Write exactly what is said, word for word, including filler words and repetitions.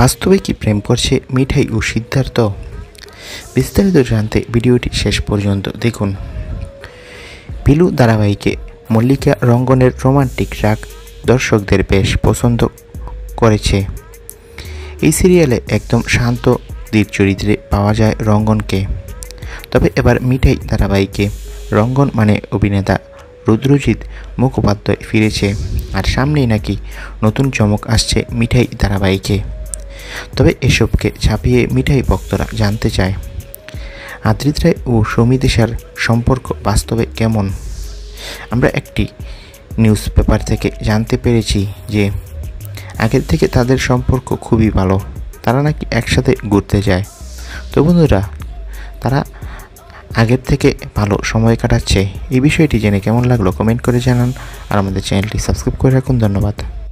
বাস্তবে কি প্রেম করছে মিঠাই ও সিদ্ধার্থ? বিস্তারিত জানতে ভিডিওটি শেষ পর্যন্ত দেখুন। পিলু ধারাবাহিকে মল্লিকা রঙ্গনের রোমান্টিক রাগ দর্শকদের বেশ পছন্দ করেছে। এই সিরিয়ালে একদম শান্ত দ্বীপ চরিত্রে পাওয়া যায় রঙ্গনকে। তবে এবার মিঠাই ধারাবাহিকে রঙ্গন মানে অভিনেতা রুদ্রজিৎ মুখোপাধ্যায় ফিরেছে, আর সামনেই নাকি নতুন চমক আসছে মিঠাই ধারাবাহিকে। তবে এসবকে ছাপিয়ে মিঠাই ভক্তরা জানতে চায় আদ্রিত রায় ও সৌমিদেশার সম্পর্ক বাস্তবে কেমন। আমরা একটি নিউজ পেপার থেকে জানতে পেরেছি যে আগের থেকে তাদের সম্পর্ক খুবই ভালো, তারা নাকি একসাথে ঘুরতে যায়। তো বন্ধুরা, তারা আগের থেকে ভালো সময় কাটাচ্ছে। এই বিষয়টি জেনে কেমন লাগলো কমেন্ট করে জানান, আর আমাদের চ্যানেলটি সাবস্ক্রাইব করে রাখুন। ধন্যবাদ।